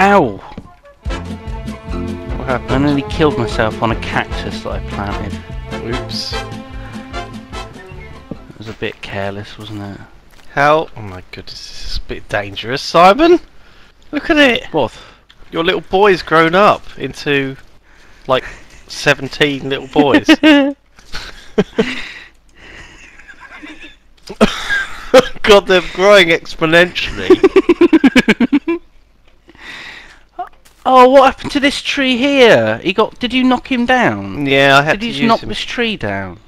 Ow! What happened? I nearly killed myself on a cactus that I planted. Oops. It was a bit careless, wasn't it? How? Oh my goodness, this is a bit dangerous, Simon! Look at it! What? Your little boy's grown up into, like, 17 little boys. God, they're growing exponentially. Oh, what happened to this tree here? He got... Did you knock him down? Yeah, I had to use him. Did you knock this tree down?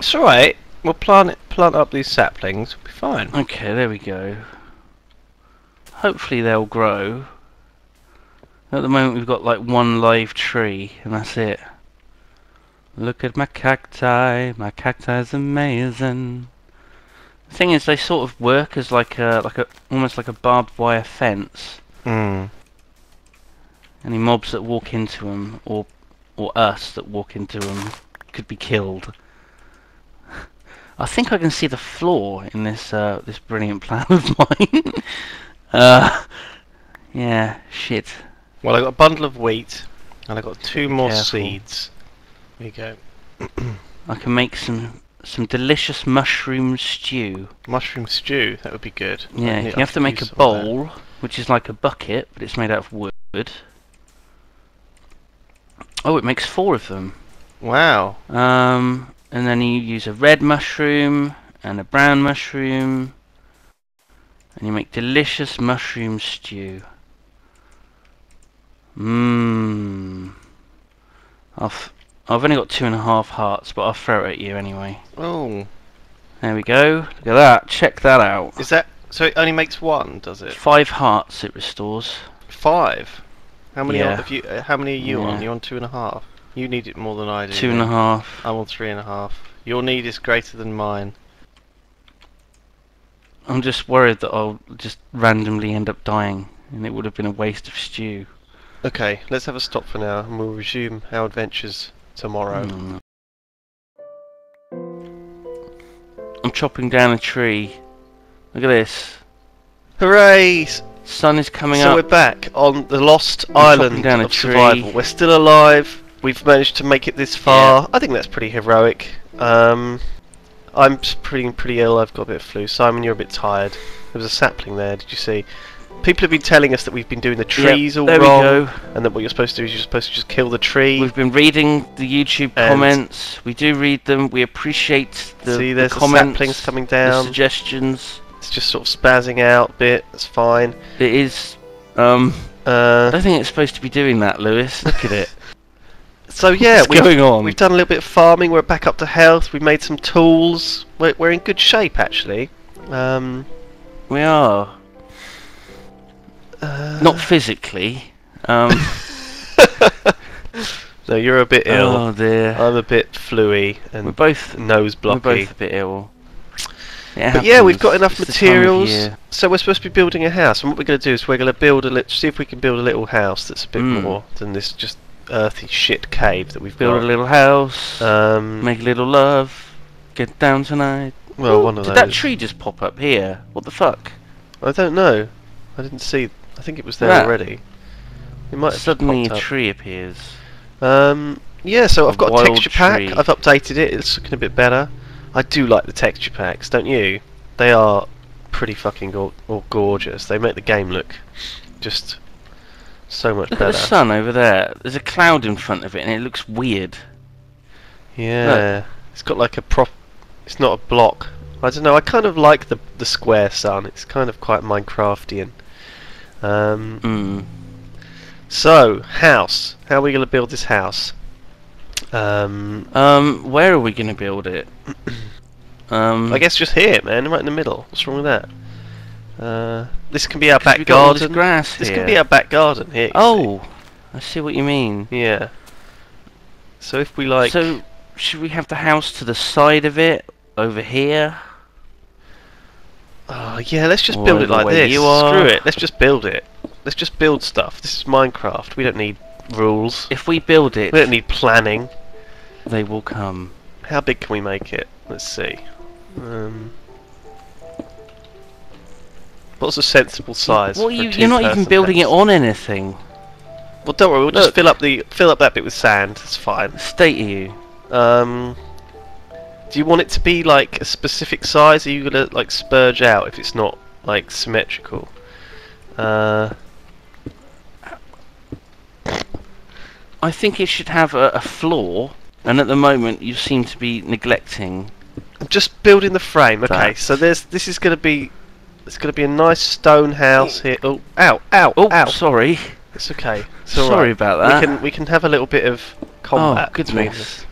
It's alright. We'll plant up these saplings. We'll be fine. Okay, there we go. Hopefully they'll grow. At the moment we've got like one live tree and that's it. Look at my cacti is amazing. The thing is they sort of work as like a almost like a barbed wire fence. Mm. Any mobs that walk into them or us that walk into them could be killed. I think I can see the flaw in this this brilliant plan of mine. Yeah, shit. Well, I got a bundle of wheat, and I got two more seeds. There you go. I can make some delicious mushroom stew. Mushroom stew? That would be good. Yeah, you have to make a bowl, which is like a bucket, but it's made out of wood. Oh, it makes 4 of them. Wow. And then you use a red mushroom, and a brown mushroom, and you make delicious mushroom stew. Mmm. I've only got 2.5 hearts, but I'll throw it at you anyway. Oh. There we go. Look at that. Check that out. Is that... So it only makes 1, does it? 5 hearts it restores. 5? How many are you, on? You're on 2.5. You need it more than I do. 2.5. I'm on 3.5. Your need is greater than mine. I'm just worried that I'll just randomly end up dying, and it would have been a waste of stew. Okay, let's have a stop for now and we'll resume our adventures tomorrow. Mm. I'm chopping down a tree. Look at this. Hooray! Sun is coming up. So we're back on the Lost Island of Survival. We're still alive. We've managed to make it this far. Yeah. I think that's pretty heroic. I'm pretty ill. I've got a bit of flu. Simon, you're a bit tired. There was a sapling there, did you see? People have been telling us that we've been doing the trees all wrong, and that what you're supposed to do is you're supposed to just kill the tree. We've been reading the YouTube comments. We do read them. We appreciate the comments, the saplings coming down, the suggestions. It's just sort of spazzing out a bit. That's fine. It is. I don't think it's supposed to be doing that, Lewis. Look at it. So yeah, we've done a little bit of farming. We're back up to health. We've made some tools. We're in good shape actually. We are. Not physically. No, you're a bit ill. Oh dear. I'm a bit fluey, and we're both nose blocky. We're both a bit ill. But yeah, we've got enough materials, so we're supposed to be building a house. And what we're going to do is we're going to build a see if we can build a little house that's a bit more than this just earthy shit cave that we've built. Build a little house. Make a little love. Get down tonight. Well, ooh, one of those. Did that tree just pop up here? What the fuck? I don't know. I didn't see. I think it was there already. It might have suddenly a tree appears. Yeah, so I've got a texture pack. I've updated it. It's looking a bit better. I do like the texture packs, don't you? They are pretty fucking gorgeous. They make the game look just so much better. Look at the sun over there. There's a cloud in front of it, and it looks weird. Yeah, look. It's got like a It's not a block. I don't know. I kind of like the square sun. It's kind of quite Minecraftian. So, house. How are we going to build this house? Where are we going to build it? I guess just here, man, right in the middle. What's wrong with that? This can be our back garden. This grass here. This can be our back garden here. Oh, I see what you mean. Yeah. So if we like... So, should we have the house to the side of it? Over here? Oh, yeah, let's just build it like this. Screw it, let's just build it. Let's just build stuff. This is Minecraft. We don't need rules. If we build it... We don't need planning. They will come. How big can we make it? Let's see. What's a sensible size? Well, you're not even building it on anything. Well, don't worry. We'll just fill up that bit with sand. It's fine. State of you. Do you want it to be like a specific size? Are you gonna like spurge out if it's not like symmetrical? I think it should have a floor, and at the moment you seem to be neglecting. I'm just building the frame. Okay, so this is gonna be a nice stone house here. Oh, ow, ow, oh, ow! Sorry. It's okay. It's all sorry right. about that. We can have a little bit of combat. Oh goodness.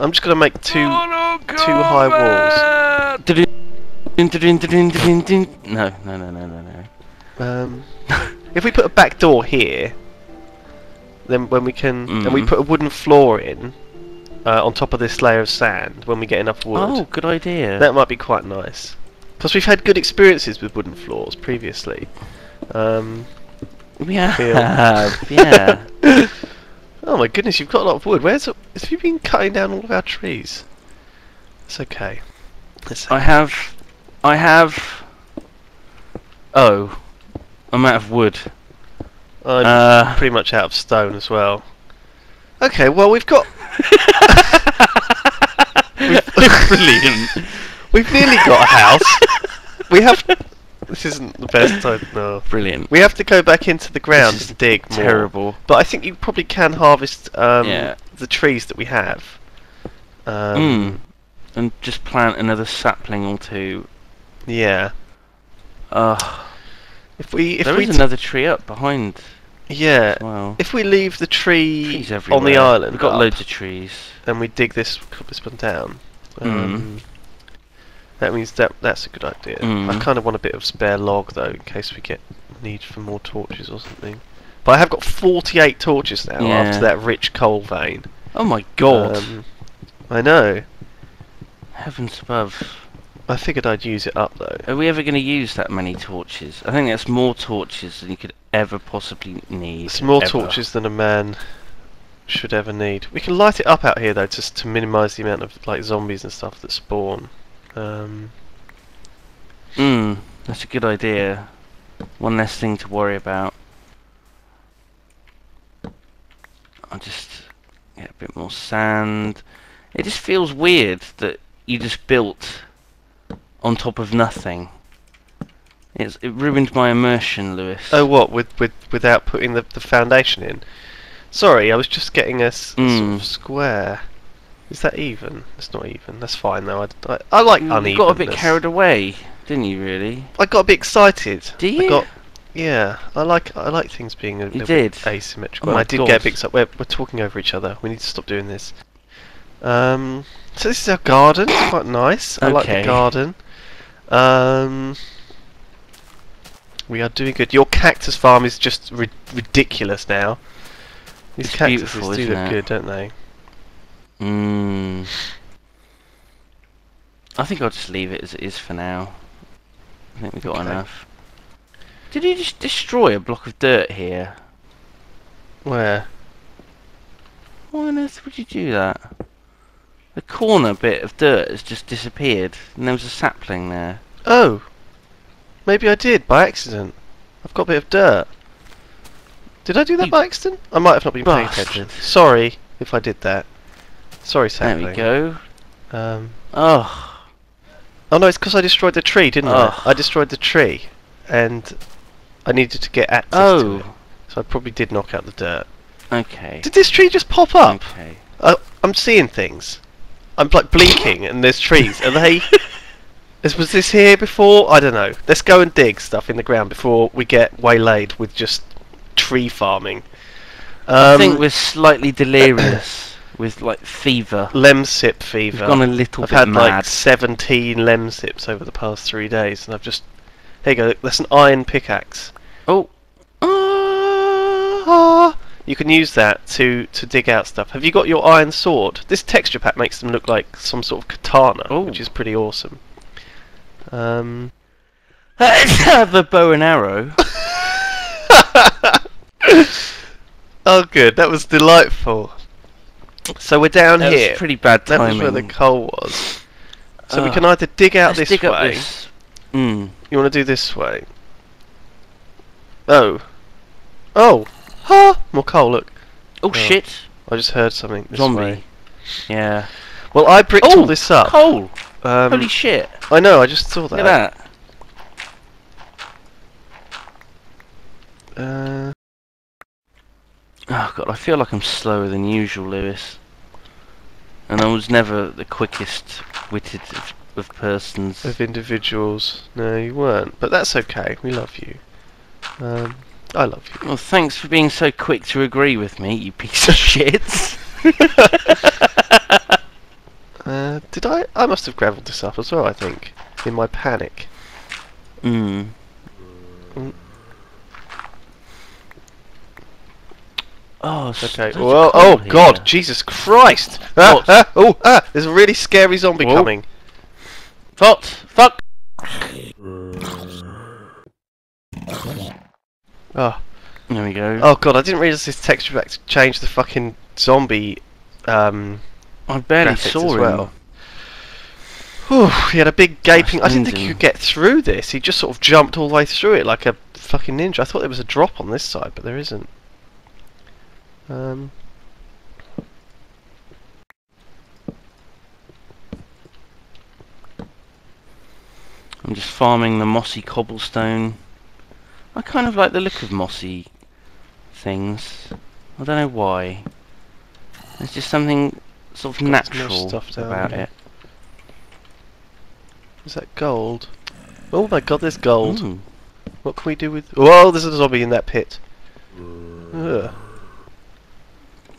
I'm just gonna make two high walls. No. If we put a back door here, then when we can, and we put a wooden floor in on top of this layer of sand when we get enough wood. Oh, good idea. That might be quite nice. Plus, we've had good experiences with wooden floors previously. We have, yeah. Oh my goodness, you've got a lot of wood. Where's it? Have you been cutting down all of our trees? It's okay. I have. Oh, I'm out of wood. I'm pretty much out of stone as well. Okay, well we've got. Brilliant. We've nearly got a house. We have. This isn't the best time. No. Brilliant. We have to go back into the ground and dig more. Terrible. But I think you probably can harvest the trees that we have. And just plant another sapling or two. Yeah. If there is another tree up behind. Yeah. Wow. If we leave the tree on the island, we've got loads of trees. And we dig this one down. That means that's a good idea. I kind of want a bit of spare log though, in case we get need for more torches or something. But I have got 48 torches now after that rich coal vein. Oh my god! I know. Heavens above. I figured I'd use it up though. Are we ever going to use that many torches? I think that's more torches than you could ever possibly need. It's more torches than a man should ever need. We can light it up out here though, just to minimise the amount of like zombies and stuff that spawn. That's a good idea. One less thing to worry about. I'll just get a bit more sand. It just feels weird that you just built on top of nothing. It ruined my immersion, Lewis. Oh, what? Without putting the foundation in? Sorry, I was just getting a sort of square. Is that even? It's not even. That's fine though. I like uneven. You got a bit carried away, didn't you? Really? I got a bit excited. Do you? Yeah. I like things being a little bit asymmetrical. Oh, I did get a bit excited. We're talking over each other. We need to stop doing this. So this is our garden. It's quite nice. Okay. I like the garden. We are doing good. Your cactus farm is just ridiculous now. These cactuses do look good, don't they? I think I'll just leave it as it is for now. I think we've got enough. Did you just destroy a block of dirt here? Where? Why on earth would you do that? The corner bit of dirt has just disappeared, and there was a sapling there. Oh! Maybe I did, by accident. I've got a bit of dirt. Did I do that by accident? I might have not been paying attention. Sorry if I did that. Sorry, Sam. There we go. Oh no, it's because I destroyed the tree, didn't I? I destroyed the tree, and I needed to get access to it. So I probably did knock out the dirt. Okay. Did this tree just pop up? Okay. I'm seeing things. I'm like blinking, and there's trees. Are they? Was this here before? I don't know. Let's go and dig stuff in the ground before we get waylaid with just tree farming. I think we're slightly delirious. With like fever, lemsip fever. We've gone a little bit mad. I've had like 17 lemsips over the past 3 days, and I've just here you go. Look, that's an iron pickaxe. Oh, you can use that to dig out stuff. Have you got your iron sword? This texture pack makes them look like some sort of katana, which is pretty awesome. The bow and arrow. Oh, good. That was delightful. So we're down here. That was pretty bad timing. That was where the coal was. So we can either dig out this way. You want to do this way? Oh. Oh! Ha! More coal, look. Oh, shit! I just heard something. This zombie. Way. Yeah. Well, I bricked all this up. Coal! Holy shit! I know, I just saw that. Look at that. Oh god, I feel like I'm slower than usual, Lewis. And I was never the quickest-witted of persons. Of individuals. No, you weren't. But that's okay. We love you. I love you. Well, thanks for being so quick to agree with me, you piece of shit. Did I? I must have gravelled this up as well, I think. In my panic. Oh, okay. Well, oh god, Jesus Christ! There's a really scary zombie coming. Fuck! Oh, there we go. Oh god, I didn't realise this texture pack changed the fucking zombie. I barely saw him. Whew, he had a big gaping. I didn't think he could get through this. He just sort of jumped all the way through it like a fucking ninja. I thought there was a drop on this side, but there isn't. I'm just farming the mossy cobblestone. I kind of like the look of mossy things. I don't know why. There's just something sort of natural about it. Is that gold? Oh my god, there's gold. What can we do with... Whoa, there's a zombie in that pit. Ugh.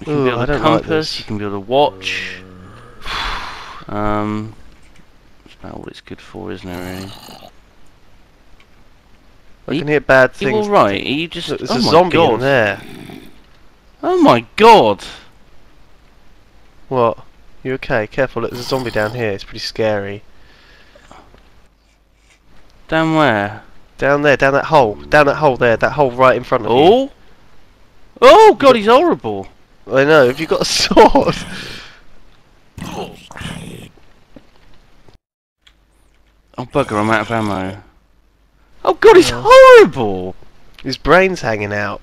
You can build a compass, you can build a watch. That's about all it's good for, isn't it, really? I can hear bad things. You alright? Are you just... Look, there's a zombie in there. Oh my god! What? You okay? Careful, look, there's a zombie down here. It's pretty scary. Down where? Down there, down that hole. Down that hole there, that hole right in front of you. Oh god, he's horrible! I know, have you got a sword? Oh bugger, I'm out of ammo. Oh god, it's horrible! His brain's hanging out.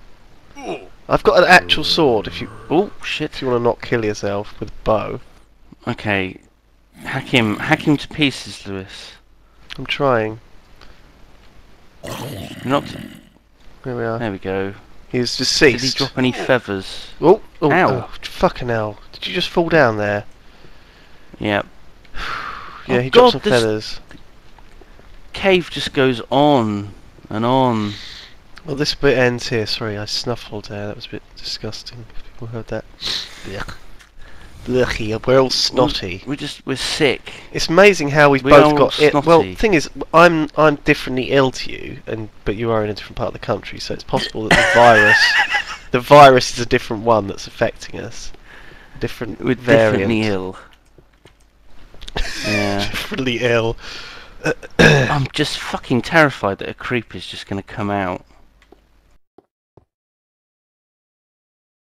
I've got an actual sword if you... Oh shit, if you want to not kill yourself with a bow. Okay, hack him to pieces, Lewis. I'm trying. There we are. There we go. He's deceased. Did he drop any feathers? Oh, ow. Oh, fucking hell. Did you just fall down there? Yep. Yeah, he dropped some feathers. The cave just goes on and on. Well, this bit ends here. Sorry, I snuffled there. That was a bit disgusting. People heard that. Blech. We're all snotty. We're sick. It's amazing how we've both got it. Well, the thing is, I'm differently ill to you, but you are in a different part of the country, so it's possible that the virus is a different one that's affecting us. We're differently ill. Yeah. Differently ill. I'm just fucking terrified that a creeper's just going to come out.